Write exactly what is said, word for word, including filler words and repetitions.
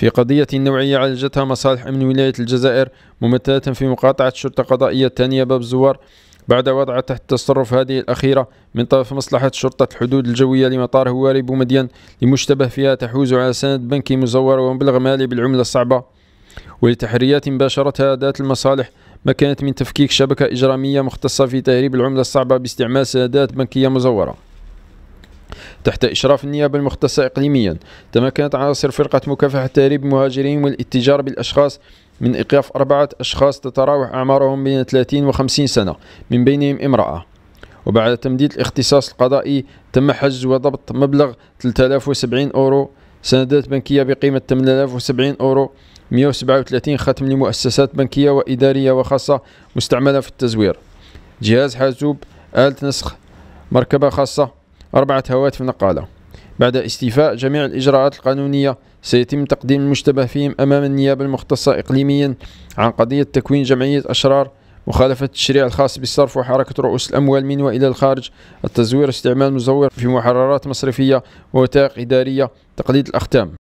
في قضية نوعية عالجتها مصالح أمن ولاية الجزائر ممثلة في مقاطعة شرطة قضائية الثانية باب الزوار بعد وضع تحت تصرف هذه الأخيرة من طرف مصلحة شرطة الحدود الجوية لمطار هواري بومدين لمشتبه فيها تحوز على سند بنكي مزور ومبلغ مالي بالعملة الصعبة، ولتحريات باشرتها ذات المصالح ما كانت من تفكيك شبكة إجرامية مختصة في تهريب العملة الصعبة باستعمال سندات بنكية مزورة تحت إشراف النيابة المختصة إقليميا. تمكنت عناصر فرقة مكافحة تهريب المهاجرين والاتجار بالأشخاص من إيقاف أربعة أشخاص تتراوح أعمارهم بين ثلاثين وخمسين سنة من بينهم امرأة، وبعد تمديد الاختصاص القضائي تم حجز وضبط مبلغ ثلاثة آلاف وسبعين أورو سندات بنكية بقيمة ثمانية آلاف وسبعين أورو، مئة وسبعة وثلاثين ختم لمؤسسات بنكية وإدارية وخاصة مستعملة في التزوير، جهاز حاسوب، آلة نسخ، مركبة خاصة، أربعة هواتف نقالة. بعد استيفاء جميع الإجراءات القانونية سيتم تقديم المشتبه فيهم أمام النيابة المختصة إقليميا عن قضية تكوين جمعية أشرار، مخالفة التشريع الخاص بالصرف وحركة رؤوس الأموال من وإلى الخارج، التزوير، استعمال مزور في محررات مصرفية ووثائق إدارية، تقليد الأختام.